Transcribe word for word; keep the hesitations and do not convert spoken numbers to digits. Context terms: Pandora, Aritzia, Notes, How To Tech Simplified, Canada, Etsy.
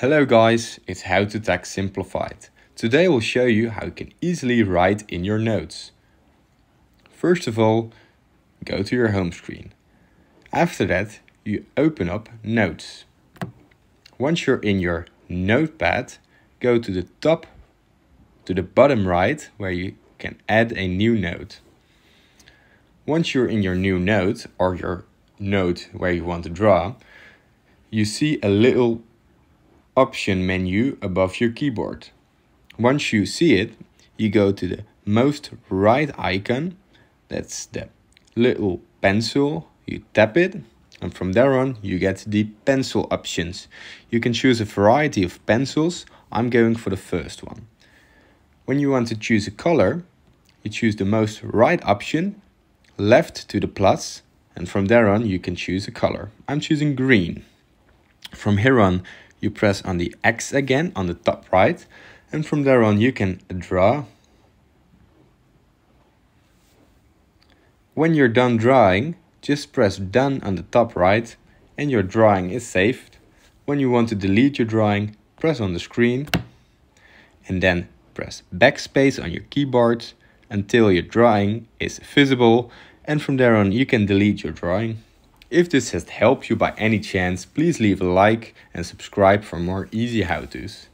Hello guys, it's How to Text Simplified. Today I will show you how you can easily write in your notes. First of all, go to your home screen. After that, you open up Notes. Once you're in your notepad, go to the top, to the bottom right, where you can add a new note. Once you're in your new note, or your note where you want to draw, you see a little option menu above your keyboard. Once you see it, you go to the most right icon, that's the little pencil, you tap it, and from there on you get the pencil options. You can choose a variety of pencils. I'm going for the first one. When you want to choose a color, you choose the most right option, left to the plus, and from there on you can choose a color. I'm choosing green. From here on, you press on the X again on the top right, and from there on you can draw. When you're done drawing, just press done on the top right and your drawing is saved. When you want to delete your drawing, press on the screen and then press backspace on your keyboard until your drawing is visible, and from there on you can delete your drawing. If this has helped you by any chance, please leave a like and subscribe for more easy how-tos.